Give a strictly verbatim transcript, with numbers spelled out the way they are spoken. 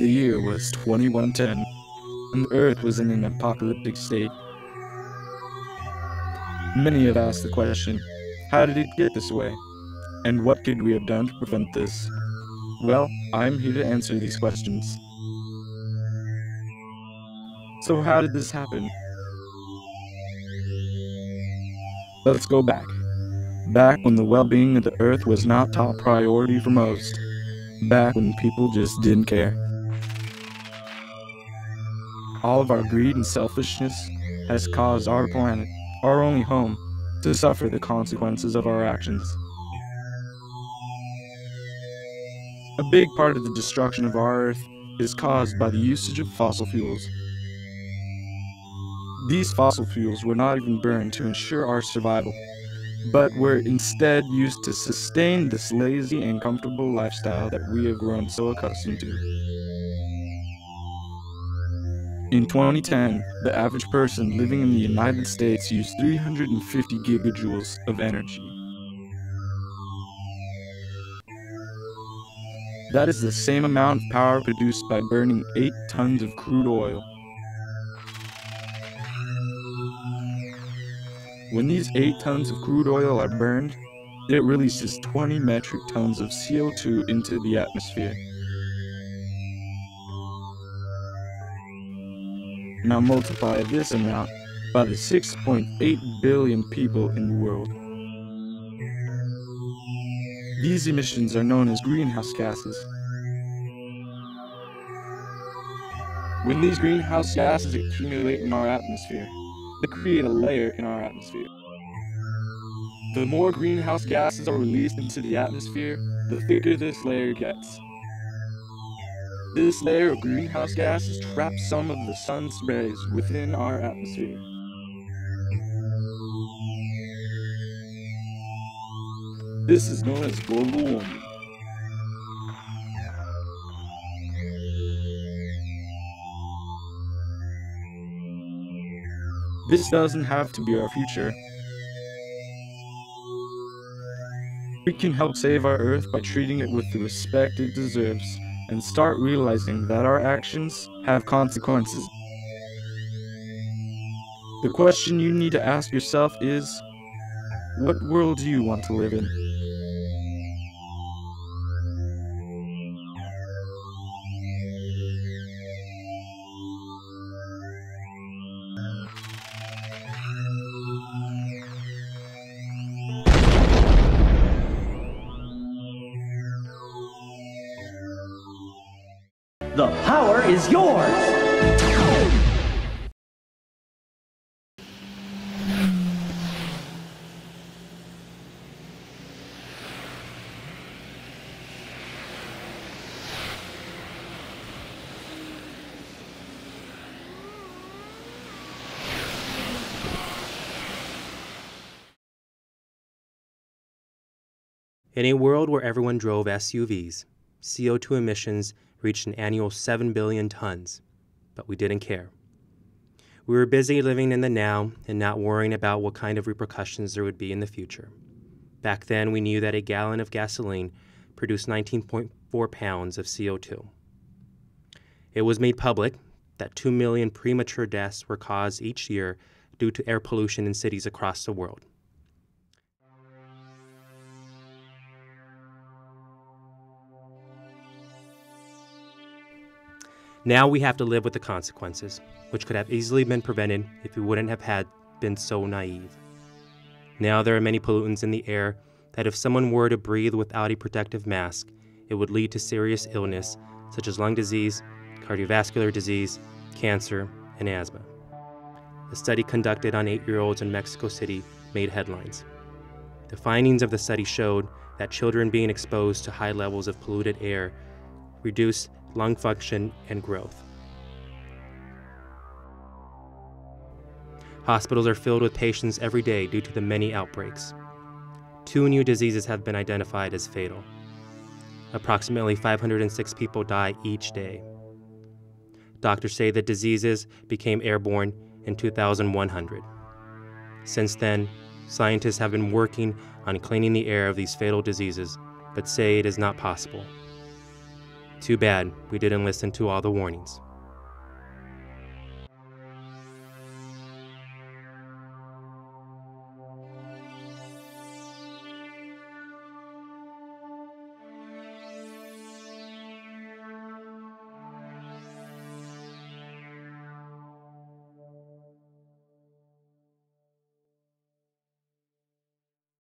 The year was twenty-one ten, and the Earth was in an apocalyptic state. Many have asked the question, how did it get this way? And what could we have done to prevent this? Well, I'm here to answer these questions. So how did this happen? Let's go back. Back when the well-being of the Earth was not top priority for most. Back when people just didn't care. All of our greed and selfishness has caused our planet, our only home, to suffer the consequences of our actions. A big part of the destruction of our Earth is caused by the usage of fossil fuels. These fossil fuels were not even burned to ensure our survival, but were instead used to sustain this lazy and comfortable lifestyle that we have grown so accustomed to. In twenty ten, the average person living in the United States used three hundred fifty gigajoules of energy. That is the same amount of power produced by burning eight tons of crude oil. When these eight tons of crude oil are burned, it releases twenty metric tons of C O two into the atmosphere. Now multiply this amount by the six point eight billion people in the world. These emissions are known as greenhouse gases. When these greenhouse gases accumulate in our atmosphere, they create a layer in our atmosphere. The more greenhouse gases are released into the atmosphere, the thicker this layer gets. This layer of greenhouse gases traps some of the sun's rays within our atmosphere. This is known as global warming. This doesn't have to be our future. We can help save our Earth by treating it with the respect it deserves and start realizing that our actions have consequences. The question you need to ask yourself is, what world do you want to live in? The power is yours! In a world where everyone drove S U Vs, C O two emissions reached an annual seven billion tons, but we didn't care. We were busy living in the now and not worrying about what kind of repercussions there would be in the future. Back then, we knew that a gallon of gasoline produced nineteen point four pounds of C O two. It was made public that two million premature deaths were caused each year due to air pollution in cities across the world. Now we have to live with the consequences, which could have easily been prevented if we wouldn't have had been so naive. Now there are many pollutants in the air that if someone were to breathe without a protective mask, it would lead to serious illness such as lung disease, cardiovascular disease, cancer, and asthma. A study conducted on eight-year-olds in Mexico City made headlines. The findings of the study showed that children being exposed to high levels of polluted air reduced lung function and growth. Hospitals are filled with patients every day due to the many outbreaks. Two new diseases have been identified as fatal. Approximately five hundred six people die each day. Doctors say the diseases became airborne in two thousand one hundred. Since then, scientists have been working on cleaning the air of these fatal diseases, but say it is not possible. Too bad we didn't listen to all the warnings.